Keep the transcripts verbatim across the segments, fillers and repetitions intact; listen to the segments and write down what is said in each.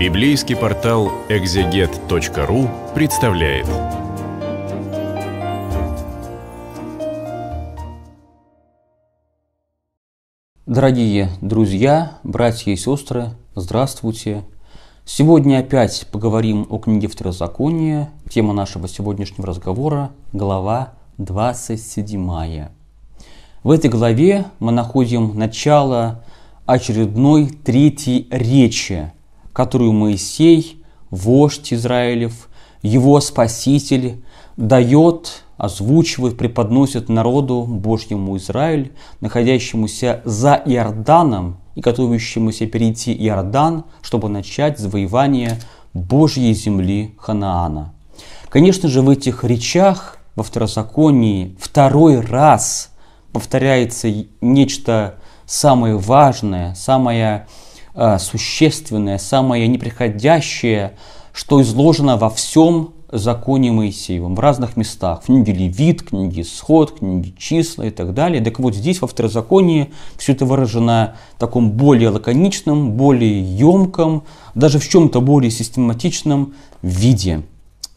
Библейский портал экзегет точка ру представляет. Дорогие друзья, братья и сестры, здравствуйте! Сегодня опять поговорим о книге Второзакония. Тема нашего сегодняшнего разговора – глава двадцать семь. В этой главе мы находим начало очередной третьей речи, которую Моисей, вождь Израилев, его спаситель, дает, озвучивает, преподносит народу Божьему Израиль, находящемуся за Иорданом и готовящемуся перейти Иордан, чтобы начать завоевание Божьей земли Ханаана. Конечно же, в этих речах, во Второзаконии, второй раз повторяется нечто самое важное, самое существенное, самое неприходящее, что изложено во всем законе Моисеевом, в разных местах, в книге Левит, книге Исход, книге Числа и так далее. Так вот здесь во Второзаконии все это выражено в таком более лаконичном, более емком, даже в чем-то более систематичном виде.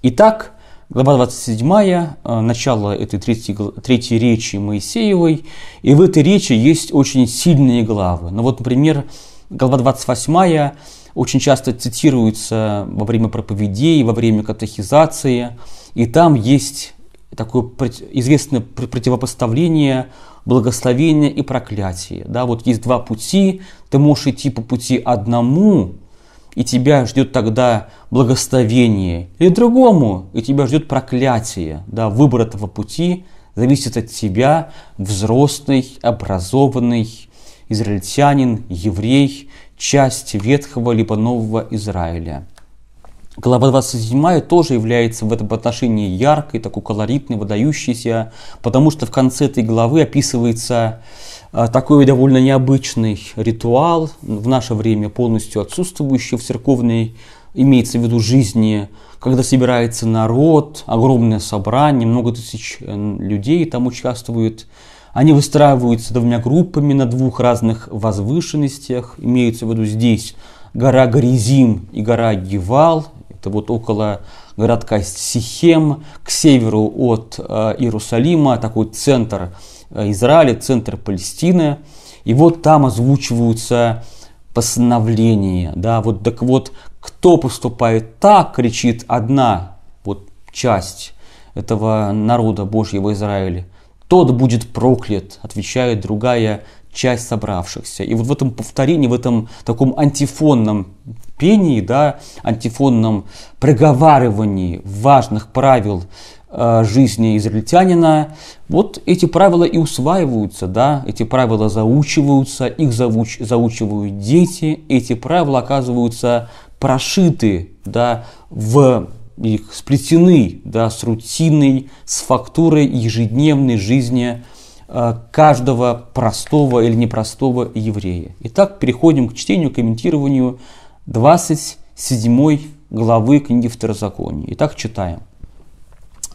Итак, глава двадцать семь, начало этой третьей, третьей речи Моисеевой, и в этой речи есть очень сильные главы. Ну вот, например, глава двадцать восемь очень часто цитируется во время проповедей, во время катехизации, и там есть такое известное противопоставление благословения и проклятия. Да, вот есть два пути, ты можешь идти по пути одному, и тебя ждет тогда благословение, или другому, и тебя ждет проклятие. Да, выбор этого пути зависит от тебя, взрослый, образованный израильтянин, еврей, часть Ветхого либо Нового Израиля. Глава двадцать семь тоже является в этом отношении яркой, такой колоритной, выдающейся, потому что в конце этой главы описывается такой довольно необычный ритуал, в наше время полностью отсутствующий в церковной, имеется в виду, жизни, когда собирается народ, огромное собрание, много тысяч людей там участвуют. Они выстраиваются двумя группами на двух разных возвышенностях. Имеются в виду здесь гора Гаризим и гора Гевал. Это вот около городка Сихем, к северу от Иерусалима, такой центр Израиля, центр Палестины. И вот там озвучиваются постановления. Да, вот, так вот, кто поступает так, кричит одна вот, часть этого народа Божьего Израиля, тот будет проклят, отвечает другая часть собравшихся. И вот в этом повторении, в этом таком антифонном пении, да, антифонном проговаривании важных правил э, жизни израильтянина, вот эти правила и усваиваются, да, эти правила заучиваются, их зауч, заучивают дети, эти правила оказываются прошиты, да, в... их сплетены, да, с рутиной, с фактурой ежедневной жизни э, каждого простого или непростого еврея. Итак, переходим к чтению, комментированию двадцать семь главы книги Второзакония. Итак, читаем.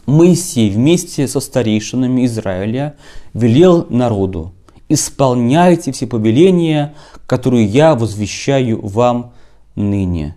«Моисей вместе со старейшинами Израиля велел народу: исполняйте все повеления, которые я возвещаю вам ныне».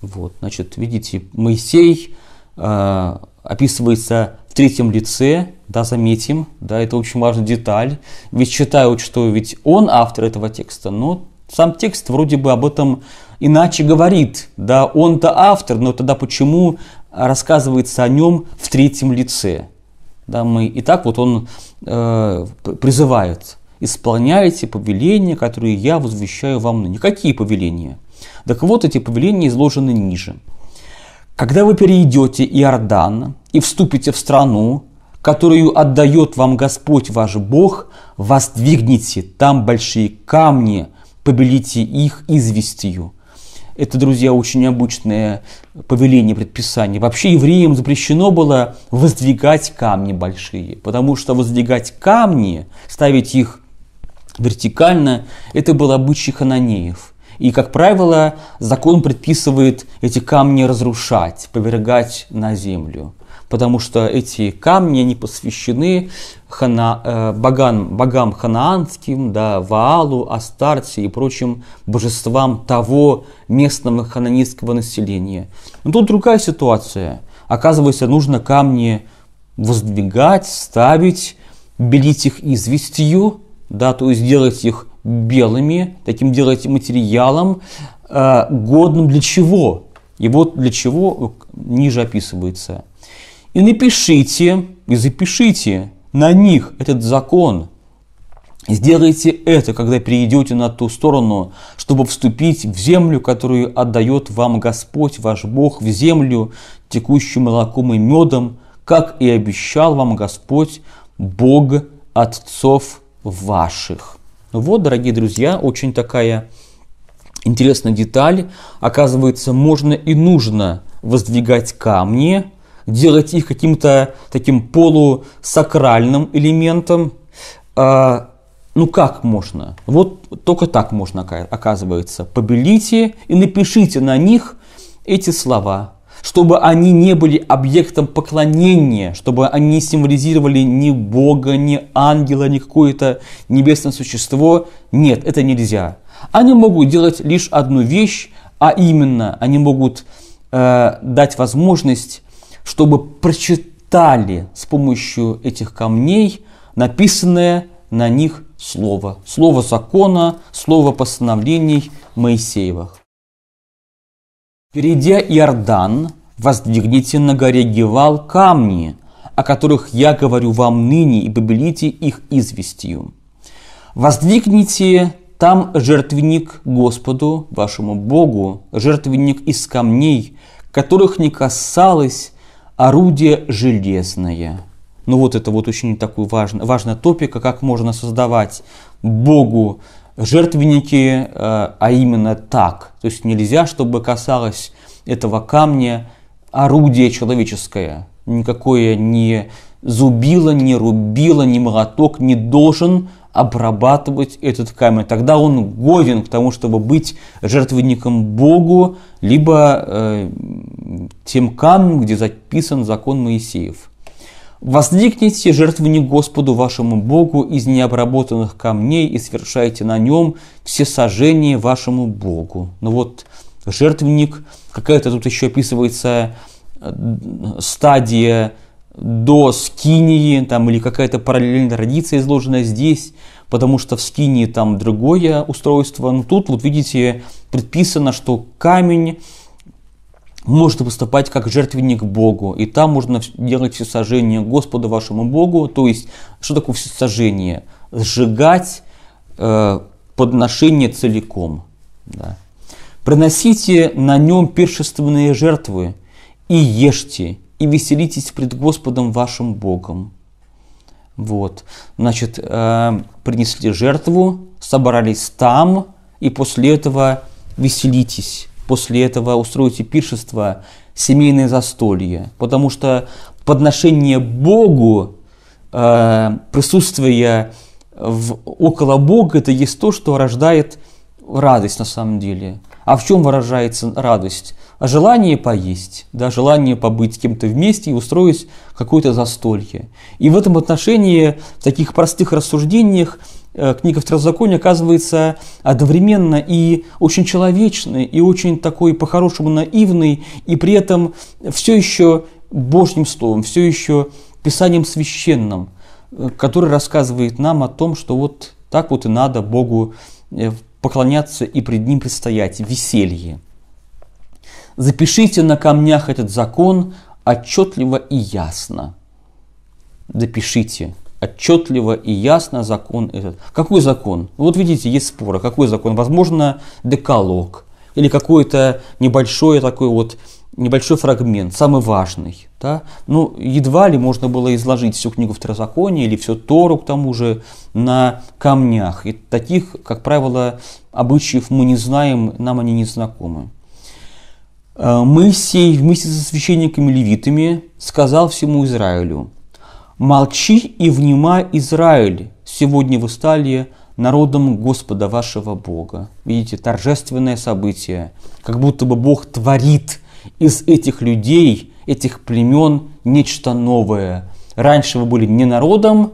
Вот, значит, видите, Моисей э, описывается в третьем лице, да, заметим, да, это очень важная деталь, ведь считают, что ведь он автор этого текста, но сам текст вроде бы об этом иначе говорит, да, он-то автор, но тогда почему рассказывается о нем в третьем лице, да, мы, и так вот он э, призывает: исполняйте повеления, которые я возвещаю вам ныне. Какие повеления? Так вот, эти повеления изложены ниже. «Когда вы перейдете Иордан и вступите в страну, которую отдает вам Господь ваш Бог, воздвигните там большие камни, побелите их известью». Это, друзья, очень необычное повеление, предписание. Вообще евреям запрещено было воздвигать камни большие, потому что воздвигать камни, ставить их вертикально, это был обычай хананеев. И, как правило, закон предписывает эти камни разрушать, повергать на землю, потому что эти камни не посвящены хана, богам, богам ханаанским, да, Ваалу, Астарте и прочим божествам того местного хананитского населения. Но тут другая ситуация. Оказывается, нужно камни воздвигать, ставить, белить их известью, да, то есть делать их белыми, таким делать материалом, э, годным для чего? И вот для чего ниже описывается. «И напишите, и запишите на них этот закон. Сделайте это, когда перейдете на ту сторону, чтобы вступить в землю, которую отдает вам Господь, ваш Бог, в землю, текущую молоком и медом, как и обещал вам Господь, Бог отцов ваших». Ну вот, дорогие друзья, очень такая интересная деталь. Оказывается, можно и нужно воздвигать камни, делать их каким-то таким полусакральным элементом. А, ну как можно? Вот только так можно, оказывается. Побелите и напишите на них эти слова, чтобы они не были объектом поклонения, чтобы они не символизировали ни Бога, ни ангела, ни какое-то небесное существо. Нет, это нельзя. Они могут делать лишь одну вещь, а именно они могут э, дать возможность, чтобы прочитали с помощью этих камней написанное на них слово. Слово закона, слово постановлений Моисеевых. «Перейдя Иордан, воздвигните на горе Гевал камни, о которых я говорю вам ныне, и побелите их известью. Воздвигните там жертвенник Господу, вашему Богу, жертвенник из камней, которых не касалось орудие железное». Ну вот это вот очень такой важный, важная топика, как можно создавать Богу жертвенники, а именно так. То есть нельзя, чтобы касалось этого камня орудие человеческое. Никакое ни зубило, ни рубило, ни молоток не должен обрабатывать этот камень. Тогда он годен к тому, чтобы быть жертвенником Богу, либо э, тем камнем, где записан закон Моисеев. «Воздвигните жертвенник Господу вашему Богу из необработанных камней и совершайте на нем все сожжения вашему Богу». Ну вот жертвенник, какая-то тут еще описывается стадия до скинии, там, или какая-то параллельная традиция, изложенная здесь, потому что в скинии там другое устройство. Но тут, вот видите, предписано, что камень может выступать как жертвенник Богу, и там можно делать всесожжение Господу вашему Богу. То есть, что такое всесожжение? Сжигать э, подношение целиком. Да. «Приносите на нем пиршественные жертвы, и ешьте, и веселитесь пред Господом вашим Богом». Вот, значит, э, принесли жертву, собрались там, и после этого веселитесь. После этого устройте пиршество, семейное застолье. Потому что подношение Богу, э, присутствие в, около Бога, это есть то, что рождает радость на самом деле. А в чем выражается радость? Желание поесть, да, желание побыть с кем-то вместе и устроить какое-то застолье. И в этом отношении, в таких простых рассуждениях, книга Второзакония оказывается одновременно и очень человечной, и очень такой по-хорошему наивной, и при этом все еще Божьим словом, все еще Писанием священным, которое рассказывает нам о том, что вот так вот и надо Богу поклоняться и пред Ним предстоять, веселье. «Запишите на камнях этот закон отчетливо и ясно». Запишите. Отчетливо и ясно закон этот. Какой закон? Вот видите, есть споры. Какой закон? Возможно, Декалог. Или какой-то небольшой такой вот, небольшой фрагмент, самый важный. Да? Ну, едва ли можно было изложить всю книгу Второзакония или всю Тору, к тому же, на камнях. И таких, как правило, обычаев мы не знаем, нам они не знакомы. «Моисей вместе со священниками-левитами сказал всему Израилю: молчи и внимай, Израиль, сегодня вы стали народом Господа вашего Бога». Видите, торжественное событие. Как будто бы Бог творит из этих людей, этих племен нечто новое. Раньше вы были не народом,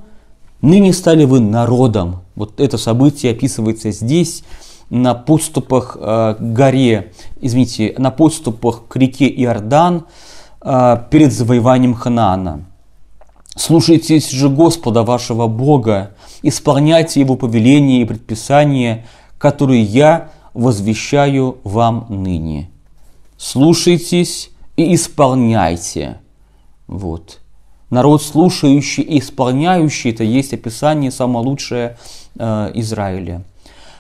ныне стали вы народом. Вот это событие описывается здесь, на подступах к горе, извините, на подступах к реке Иордан перед завоеванием Ханаана. «Слушайтесь же Господа вашего Бога, исполняйте Его повеления и предписания, которые я возвещаю вам ныне». Слушайтесь и исполняйте. Вот. Народ слушающий и исполняющий, это есть описание самое лучшее э, Израиля.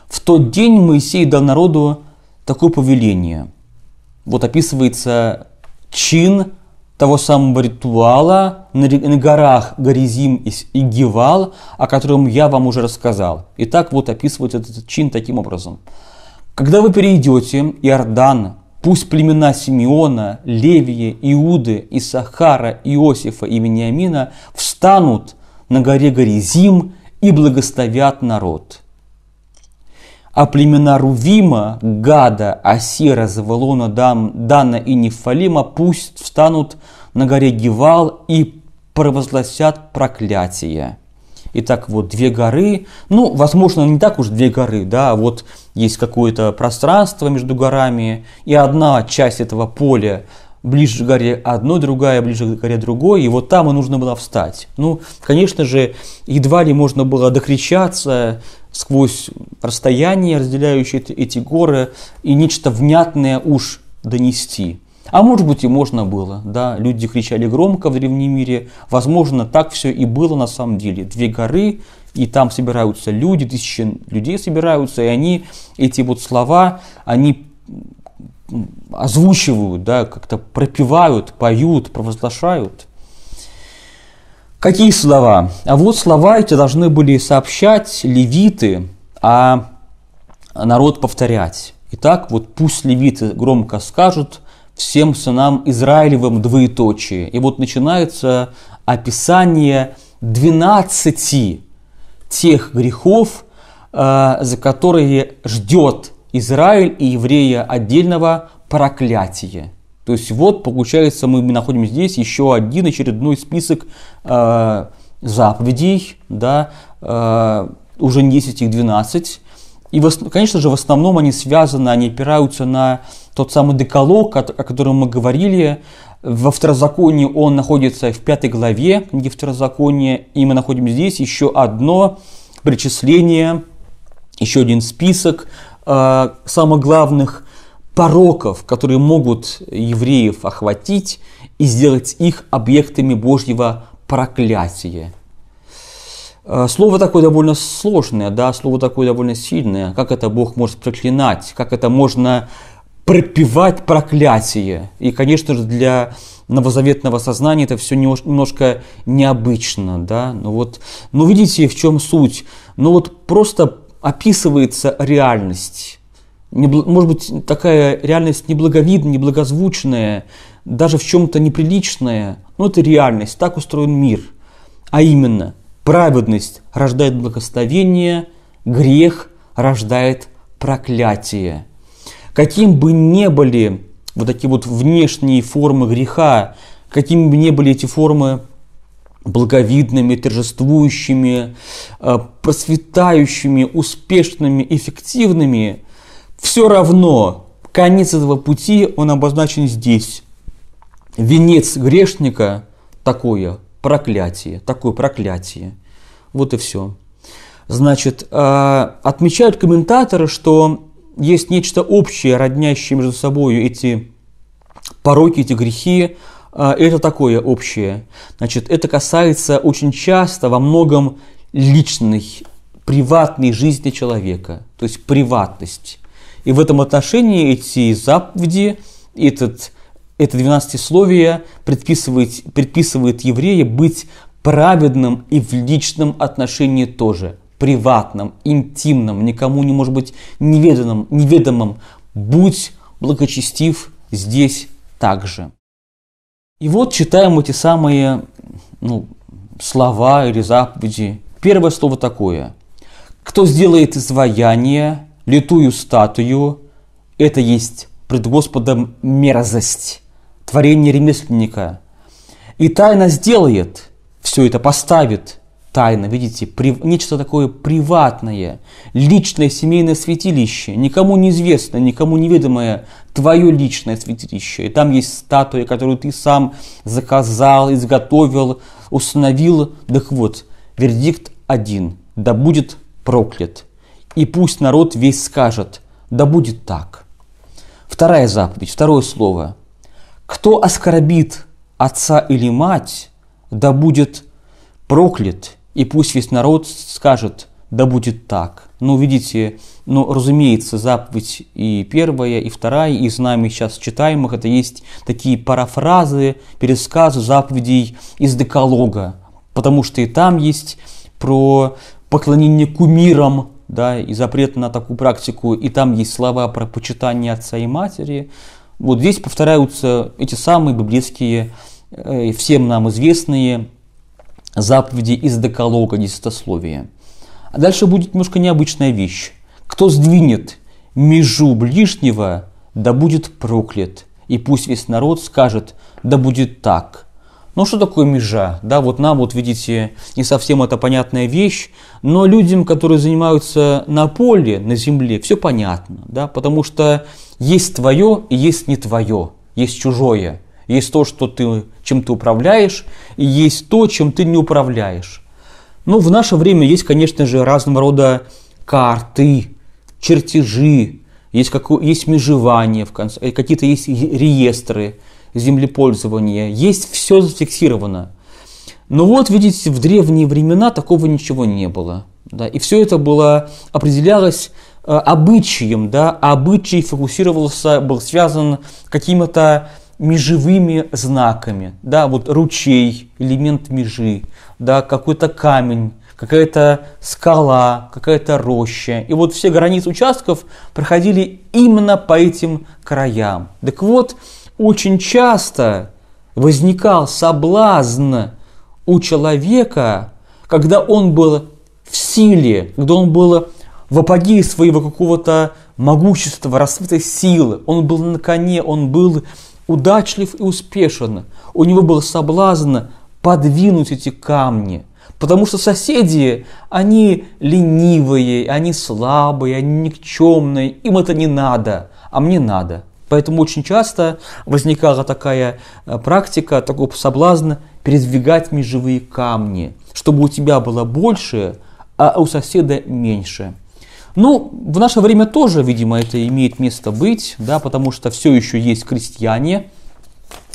«В тот день Моисей дал народу такое повеление». Вот описывается чин того самого ритуала на горах Гаризим и Гевал, о котором я вам уже рассказал. И так вот описывается этот чин таким образом. «Когда вы перейдете Иордан, пусть племена Симеона, Левия, Иуды, Исахара, Иосифа и Мениамина встанут на горе Гаризим и благословят народ. А племена Рувима, Гада, Асира, Завулона, Дана и Неффалима пусть встанут на горе Гевал и провозгласят проклятие». Итак, вот две горы, ну, возможно, не так уж две горы, да, вот есть какое-то пространство между горами, и одна часть этого поля ближе к горе одной, другая ближе к горе другой, и вот там и нужно было встать. Ну, конечно же, едва ли можно было докричаться сквозь расстояние, разделяющее эти горы, и нечто внятное уж донести. А может быть и можно было, да, люди кричали громко в древнем мире, возможно, так все и было на самом деле. Две горы, и там собираются люди, тысячи людей собираются, и они, эти вот слова, они озвучивают, да, как-то пропевают, поют, провозглашают. Какие слова? А вот слова эти должны были сообщать левиты, а народ повторять. Итак, вот пусть левиты громко скажут: «Всем сынам Израилевым двоеточие». И вот начинается описание двенадцати тех грехов, за которые ждет Израиль и еврея отдельного проклятие. То есть вот, получается, мы находим здесь еще один очередной список заповедей, да, уже десять их двенадцать. И, конечно же, в основном они связаны, они опираются на тот самый Декалог, о котором мы говорили. Во Второзаконии он находится в пятой главе книги Второзакония, и мы находим здесь еще одно перечисление, еще один список э, самых главных пороков, которые могут евреев охватить и сделать их объектами Божьего проклятия. Слово такое довольно сложное, да, слово такое довольно сильное. Как это Бог может проклинать, как это можно пропевать проклятие? И, конечно же, для новозаветного сознания это все немножко необычно, да. Ну вот, ну видите, в чем суть? Ну вот просто описывается реальность. Может быть, такая реальность неблаговидная, неблагозвучная, даже в чем-то неприличная. Но это реальность, так устроен мир. А именно: праведность рождает благословение, грех рождает проклятие. Каким бы ни были вот такие вот внешние формы греха, какими бы ни были эти формы благовидными, торжествующими, просветающими, успешными, эффективными, все равно конец этого пути, он обозначен здесь. Венец грешника такое. Проклятие, такое проклятие. Вот и все. Значит, отмечают комментаторы, что есть нечто общее, роднящее между собой эти пороки, эти грехи. Это такое общее. Значит, это касается очень часто во многом личной, приватной жизни человека. То есть приватность. И в этом отношении эти заповеди, этот Это двенадцатисловие предписывает, предписывает евреям быть праведным и в личном отношении тоже, приватным, интимным, никому не может быть неведомым, неведомым. Будь благочестив здесь также. И вот читаем эти самые ну, слова или заповеди. Первое слово такое: Кто сделает изваяние, литую статую, это есть пред Господом мерзость, творение ремесленника. И тайно сделает, все это поставит тайно, видите, при, нечто такое приватное, личное семейное святилище, никому неизвестное, никому неведомое, твое личное святилище. И там есть статуя, которую ты сам заказал, изготовил, установил. Так вот, вердикт один, да будет проклят. И пусть народ весь скажет, да будет так. Вторая заповедь, второе слово. Кто оскорбит отца или мать, да будет проклят. И пусть весь народ скажет, да будет так. Ну, видите, ну, разумеется, заповедь и первая, и вторая, и из нами сейчас читаемых, это есть такие парафразы, пересказы заповедей из Декалога, потому что и там есть про поклонение кумирам, да, и запрет на такую практику, и там есть слова про почитание отца и матери. Вот здесь повторяются эти самые библейские, э, всем нам известные заповеди из Декалога, десятословия. А дальше будет немножко необычная вещь. Кто сдвинет межу ближнего, да будет проклят. И пусть весь народ скажет, да будет так. Ну что такое межа? Да, вот нам, вот видите, не совсем это понятная вещь, но людям, которые занимаются на поле, на земле, все понятно, да, потому что есть твое и есть не твое, есть чужое, есть то, что ты, чем ты управляешь, и есть то, чем ты не управляешь. Но в наше время есть, конечно же, разного рода карты, чертежи, есть, есть межевание, в конце, какие-то есть реестры землепользования, есть все зафиксировано. Но вот, видите, в древние времена такого ничего не было. Да, и все это было, определялось э, обычаем, да, а обычай фокусировался, был связан какими-то межевыми знаками. Да, вот ручей, элемент межи, да, какой-то камень, какая-то скала, какая-то роща. И вот все границы участков проходили именно по этим краям. Так вот, очень часто возникал соблазн у человека, когда он был в силе, когда он был в апогее своего какого-то могущества, расцвета силы, он был на коне, он был удачлив и успешен. У него был соблазн подвинуть эти камни, потому что соседи, они ленивые, они слабые, они никчемные, им это не надо, а мне надо. Поэтому очень часто возникала такая практика, такой соблазн передвигать межевые камни, чтобы у тебя было больше, а у соседа меньше. Ну, в наше время тоже, видимо, это имеет место быть, да, потому что все еще есть крестьяне,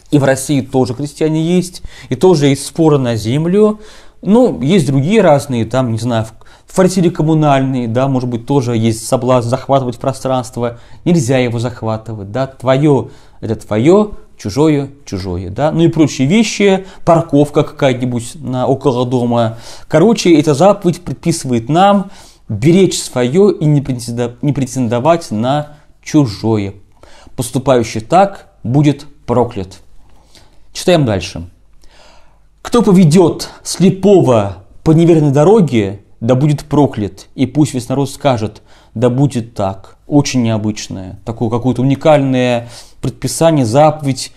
и в России тоже крестьяне есть, и тоже есть споры на землю. Ну, есть другие разные, там, не знаю, квартиры коммунальные, да, может быть, тоже есть соблазн захватывать пространство, нельзя его захватывать, да, твое это твое, чужое чужое, да, ну и прочие вещи, парковка какая-нибудь около дома. Короче, эта заповедь предписывает нам беречь свое и не претендовать на чужое. Поступающий так будет проклят. Читаем дальше. Кто поведет слепого по неверной дороге, да будет проклят, и пусть весь народ скажет, да будет так. Очень необычное, такое какое-то уникальное предписание, заповедь,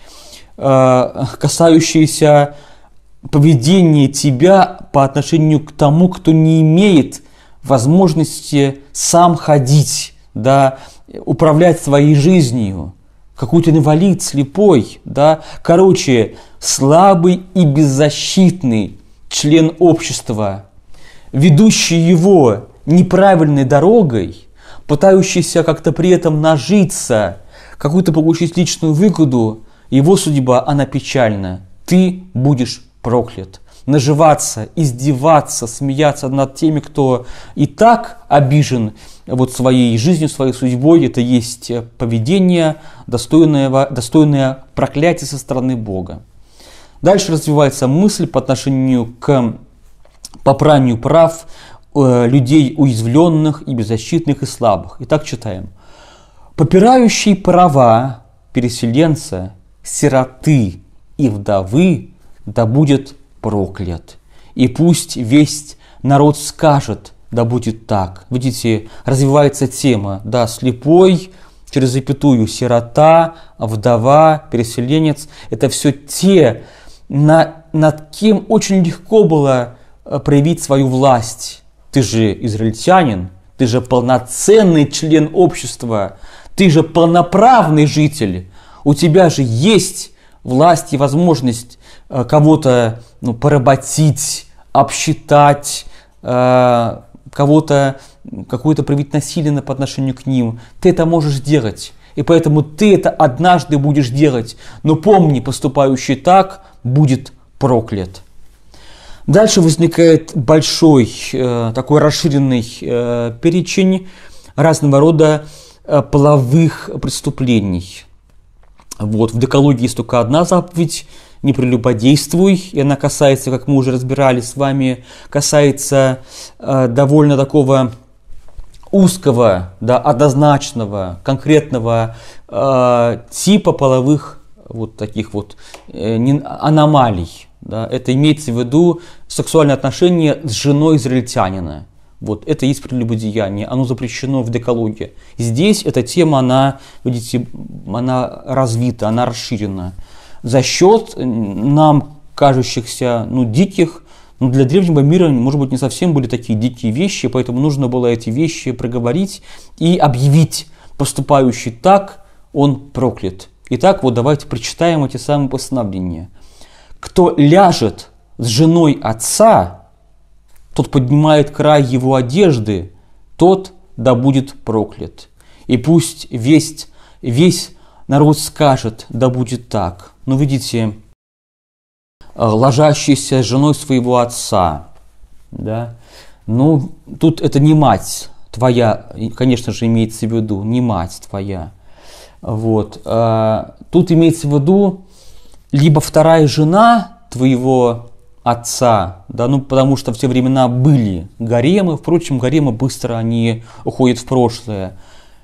э, касающееся поведения тебя по отношению к тому, кто не имеет возможности сам ходить, да, управлять своей жизнью. Какой-то инвалид, слепой, да, короче, слабый и беззащитный член общества, ведущий его неправильной дорогой, пытающийся как-то при этом нажиться, какую-то получить личную выгоду, его судьба, она печальна. Ты будешь проклят. Наживаться, издеваться, смеяться над теми, кто и так обижен вот своей жизнью, своей судьбой, это есть поведение, достойное, достойное проклятия со стороны Бога. Дальше развивается мысль по отношению к попранию прав э, людей уязвленных и беззащитных и слабых. Итак, читаем. Попирающий права переселенца, сироты и вдовы, да будет проклят. И пусть весь народ скажет, да будет так. Видите, развивается тема, да, слепой, через запятую, сирота, вдова, переселенец. Это все те, на, над кем очень легко было проявить свою власть. Ты же израильтянин, ты же полноценный член общества, ты же полноправный житель, у тебя же есть власть и возможность кого-то, ну, поработить, обсчитать, кого-то, какое-то проявить насилие по отношению к ним. Ты это можешь делать, и поэтому ты это однажды будешь делать. Но помни, поступающий так будет проклят. Дальше возникает большой, такой расширенный перечень разного рода половых преступлений. Вот, в Декалоге есть только одна заповедь: не прелюбодействуй, и она касается, как мы уже разбирали с вами, касается э, довольно такого узкого, да, однозначного, конкретного э, типа половых вот таких вот э, не, аномалий. Да. Это имеется в виду сексуальные отношения с женой израильтянина. Вот, это и есть прелюбодеяние, оно запрещено в Декалоге. Здесь эта тема, она, видите, она развита, она расширена. За счет нам кажущихся, ну, диких, но для древнего мира, может быть, не совсем были такие дикие вещи, поэтому нужно было эти вещи проговорить и объявить: поступающий так, он проклят. Итак, вот давайте прочитаем эти самые постановления. Кто ляжет с женой отца, тот поднимает край его одежды, тот да будет проклят. И пусть весь, весь народ скажет: да будет так. Ну, видите, ложащийся с женой своего отца, да, ну, тут это не мать твоя, конечно же, имеется в виду, не мать твоя, вот, тут имеется в виду либо вторая жена твоего отца, да, ну, потому что в те времена были гаремы, впрочем, гаремы быстро они уходят в прошлое,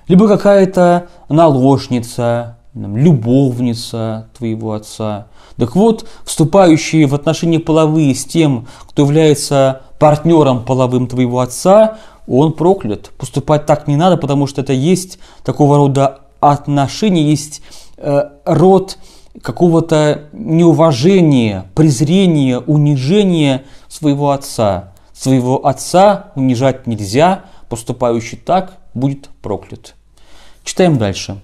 либо какая-то наложница, любовница твоего отца. Так вот, вступающие в отношения половые с тем, кто является партнером половым твоего отца, он проклят. Поступать так не надо, потому что это есть такого рода отношения, есть э, род какого-то неуважения, презрения, унижения своего отца. Своего отца унижать нельзя, поступающий так будет проклят. Читаем дальше.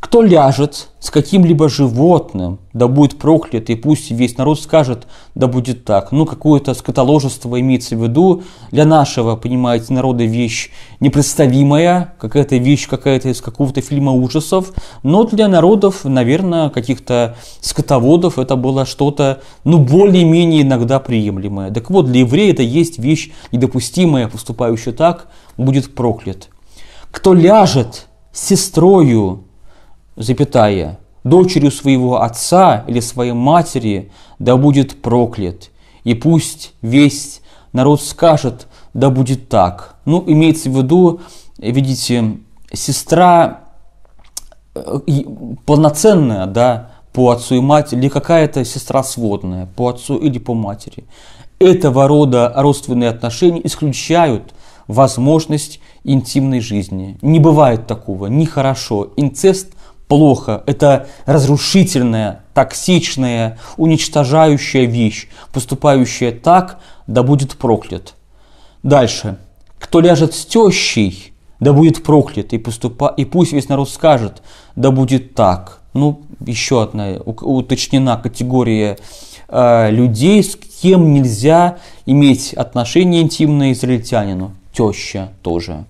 Кто ляжет с каким-либо животным, да будет проклят, и пусть весь народ скажет: да будет так. Ну, какое-то скотоложество имеется в виду, для нашего, понимаете, народа вещь непредставимая, какая-то вещь, какая-то из какого-то фильма ужасов, но для народов, наверное, каких-то скотоводов это было что-то, ну, более-менее иногда приемлемое. Так вот, для еврея это есть вещь недопустимая, поступающая так будет проклят. Кто ляжет с сестрою, запятая, дочерью своего отца или своей матери, да будет проклят. И пусть весь народ скажет: да будет так. Ну, имеется в виду, видите, сестра полноценная, да, по отцу и матери, или какая-то сестра сводная по отцу или по матери. Этого рода родственные отношения исключают возможность интимной жизни. Не бывает такого, нехорошо. Инцест плохо, это разрушительная, токсичная, уничтожающая вещь, поступающая так, да будет проклят. Дальше. Кто ляжет с тещей, да будет проклят, и, поступа... и пусть весь народ скажет: да будет так. Ну, еще одна уточнена категория э, людей, с кем нельзя иметь отношения интимные израильтянину, теща тоже.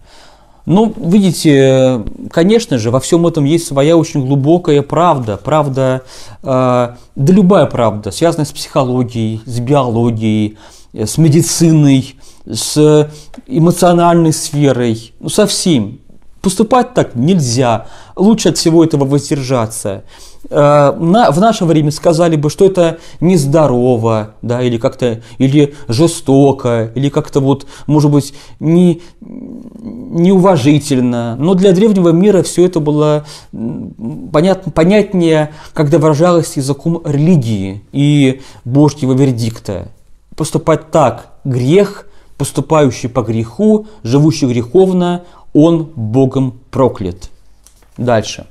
Ну, видите, конечно же, во всем этом есть своя очень глубокая правда, правда, э, да любая правда, связанная с психологией, с биологией, с медициной, с эмоциональной сферой, ну, со всем. Поступать так нельзя, лучше от всего этого воздержаться. Э, на, в наше время сказали бы, что это нездорово, да, или как-то, или жестоко, или как-то вот, может быть, не... неуважительно, но для древнего мира все это было понятно, понятнее, когда выражалось языком религии и божьего вердикта. Поступать так — грех, поступающий по греху, живущий греховно, он Богом проклят. Дальше.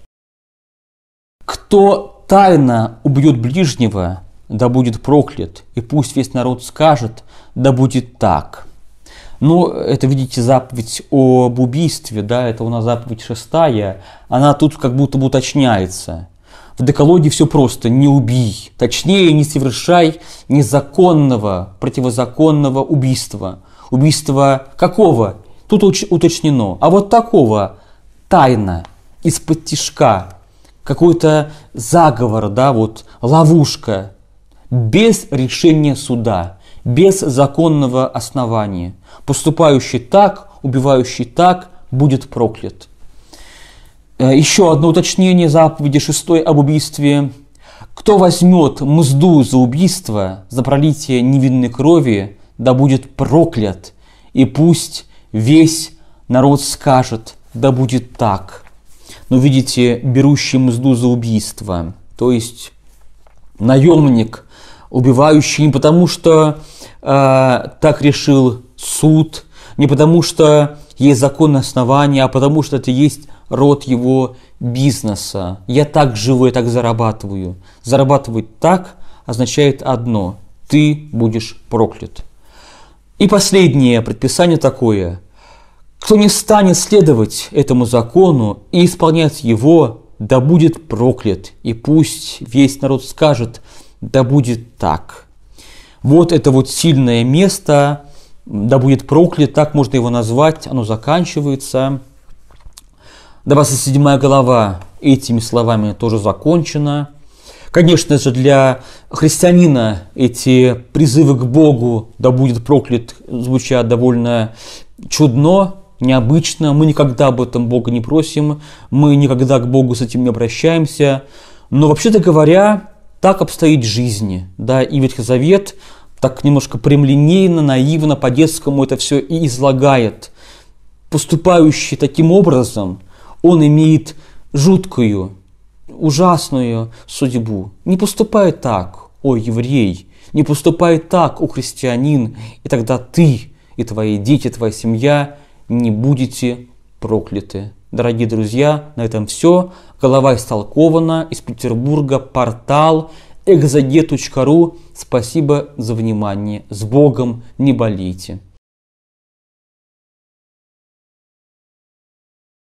Кто тайно убьет ближнего, да будет проклят, и пусть весь народ скажет, да будет так. Ну, это, видите, заповедь об убийстве, да, это у нас заповедь шестая, она тут как будто бы уточняется. В Декалоге все просто: не убий, точнее, не совершай незаконного, противозаконного убийства. Убийства какого? Тут уточнено. А вот такого, тайно, из-под тишка, какой-то заговор, да, вот, ловушка, без решения суда, без законного основания. Поступающий так, убивающий так, будет проклят. Еще одно уточнение заповеди шестой об убийстве. Кто возьмет мзду за убийство, за пролитие невинной крови, да будет проклят, и пусть весь народ скажет, да будет так. Но видите, берущий мзду за убийство, то есть наемник, убивающий не потому, что э, так решил суд, не потому, что есть законное основание, а потому, что это есть род его бизнеса. Я так живу, я так зарабатываю. Зарабатывать так означает одно: ты будешь проклят. И последнее предписание такое: кто не станет следовать этому закону и исполнять его, да будет проклят, и пусть весь народ скажет, да будет так. Вот это вот сильное место, да будет проклят, так можно его назвать, оно заканчивается. двадцать седьмая глава этими словами тоже закончена. Конечно же, для христианина эти призывы к Богу, да будет проклят, звучат довольно чудно, необычно. Мы никогда об этом Бога не просим, мы никогда к Богу с этим не обращаемся. Но вообще-то говоря, так обстоит жизнь, да, и Ветхий Завет так немножко прямолинейно, наивно, по-детскому это все и излагает. Поступающий таким образом, он имеет жуткую, ужасную судьбу. Не поступай так, о еврей, не поступай так, о христианин, и тогда ты и твои дети, твоя семья не будете прокляты. Дорогие друзья, на этом все. Голова истолкована. Из Петербурга, портал exeget точка ру. Спасибо за внимание. С Богом, не болейте.